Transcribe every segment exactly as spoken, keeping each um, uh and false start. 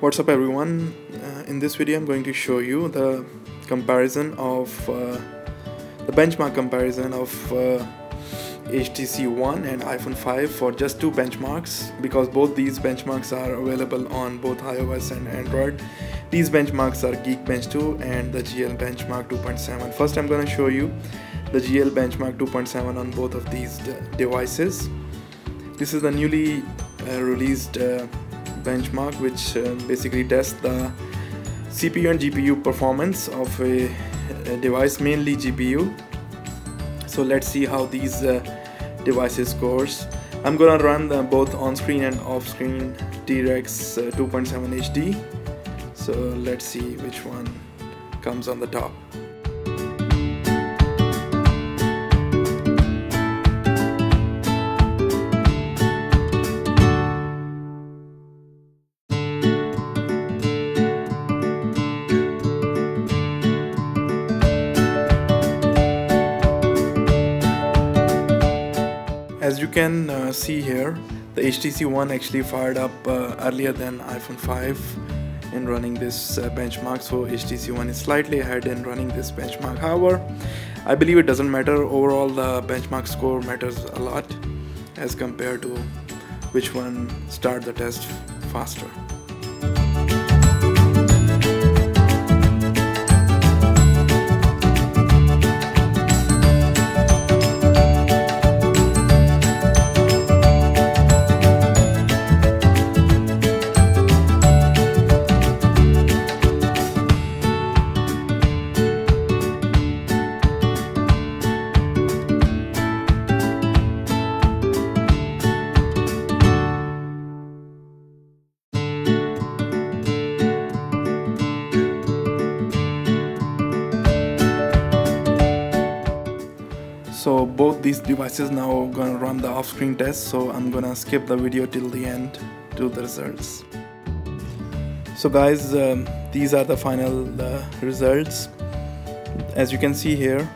What's up everyone, uh, in this video I'm going to show you the comparison of uh, the benchmark comparison of uh, H T C One and iPhone five for just two benchmarks, because both these benchmarks are available on both iOS and Android. These benchmarks are Geekbench two and the G L Benchmark two point seven. First I'm going to show you the G L Benchmark two point seven on both of these devices. This is the newly uh, released uh, benchmark which uh, basically tests the C P U and G P U performance of a, a device, mainly G P U. So let's see how these uh, devices scores. I'm gonna run them both on-screen and off-screen T-Rex uh, two point seven H D. So let's see which one comes on the top. As you can uh, see here, the H T C One actually fired up uh, earlier than iPhone five in running this uh, benchmark, so H T C One is slightly ahead in running this benchmark. However, I believe it doesn't matter. Overall, the benchmark score matters a lot as compared to which one started the test faster. So both these devices now gonna run the off-screen test, so I'm gonna skip the video till the end to the results. So guys, um, these are the final uh, results. As you can see here,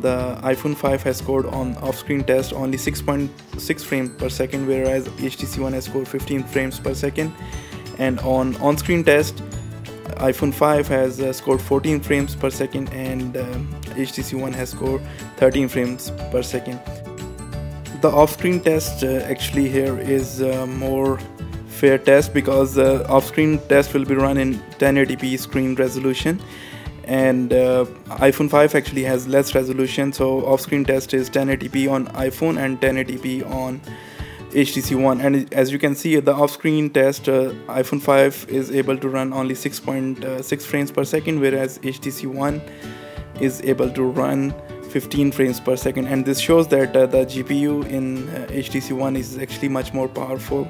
the iPhone five has scored on off-screen test only six point six frames per second, whereas H T C One has scored fifteen frames per second, and on on-screen test iPhone five has uh, scored fourteen frames per second and um, H T C One has scored thirteen frames per second. The off-screen test uh, actually here is a more fair test, because the uh, off-screen test will be run in ten eighty p screen resolution, and uh, iPhone five actually has less resolution, so off-screen test is ten eighty p on iPhone and ten eighty p on H T C One. And as you can see, the off-screen test uh, iPhone five is able to run only six point six frames per second, whereas H T C One is able to run fifteen frames per second, and this shows that uh, the G P U in uh, H T C One is actually much more powerful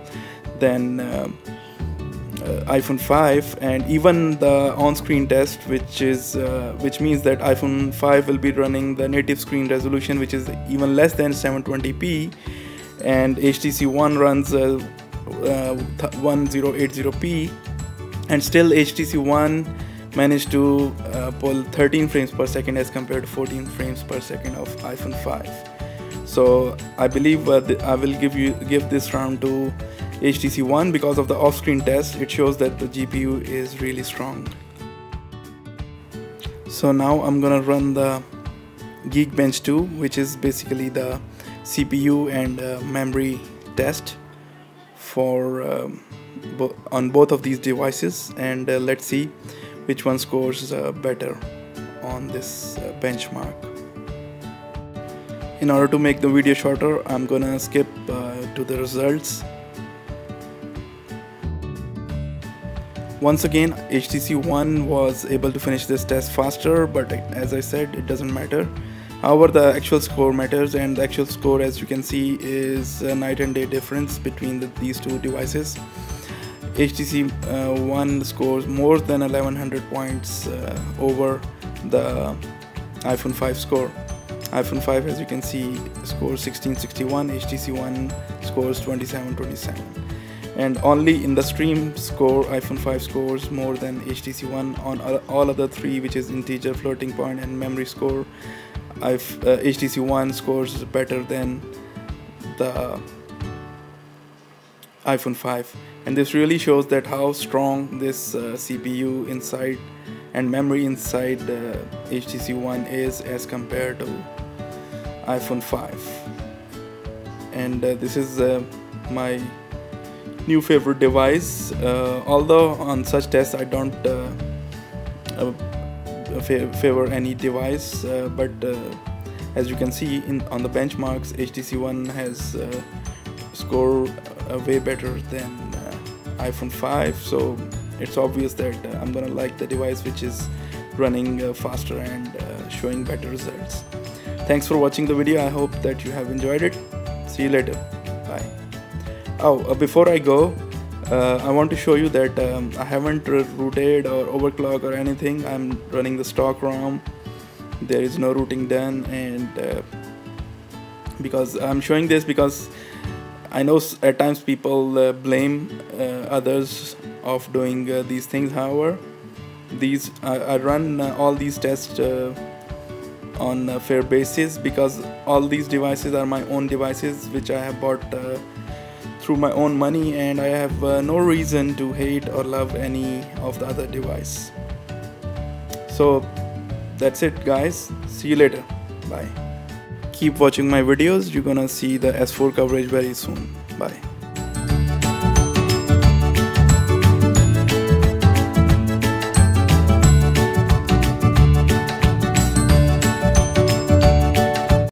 than uh, Uh, iPhone five, and even the on-screen test, which is uh, which means that iPhone five will be running the native screen resolution, which is even less than seven twenty p, and H T C One runs uh, uh, ten eighty p, and still H T C One managed to uh, pull thirteen frames per second as compared to fourteen frames per second of iPhone five. So I believe uh, I will give you give this round to H T C One because of the off-screen test. It shows that the G P U is really strong. So now I'm gonna run the Geekbench two, which is basically the C P U and uh, memory test for um, bo on both of these devices, and uh, let's see which one scores uh, better on this uh, benchmark. In order to make the video shorter, I'm gonna skip uh, to the results. Once again, H T C One was able to finish this test faster, but as I said, it doesn't matter. However, the actual score matters, and the actual score, as you can see, is a night and day difference between the, these two devices. H T C uh, One scores more than eleven hundred points uh, over the iPhone five score. iPhone five, as you can see, scores sixteen sixty-one, H T C One scores twenty-seven twenty-seven. And only in the stream score, iPhone five scores more than H T C One on all other three, which is integer, floating point, and memory score. I've, uh, H T C One scores better than the iPhone five. and this really shows that how strong this uh, C P U inside and memory inside the H T C One is as compared to iPhone five. And uh, this is uh, my new favorite device, uh, although on such tests I don't uh, uh, favor any device, uh, but uh, as you can see in on the benchmarks, H T C One has uh, scored uh, way better than uh, iPhone five, so it's obvious that uh, I'm gonna like the device which is running uh, faster and uh, showing better results. Thanks for watching the video. I hope that you have enjoyed it. See you later. Bye. Oh, uh, before I go, uh, I want to show you that um, I haven't rooted or overclocked or anything. I'm running the stock ROM. There is no rooting done, and uh, because I'm showing this because I know at times people uh, blame uh, others of doing uh, these things. However, these I, I run uh, all these tests uh, on a fair basis, because all these devices are my own devices which I have bought uh, through my own money, and I have uh, no reason to hate or love any of the other device. So that's it, guys. See you later. Bye. Keep watching my videos. You're gonna see the S four coverage very soon. Bye.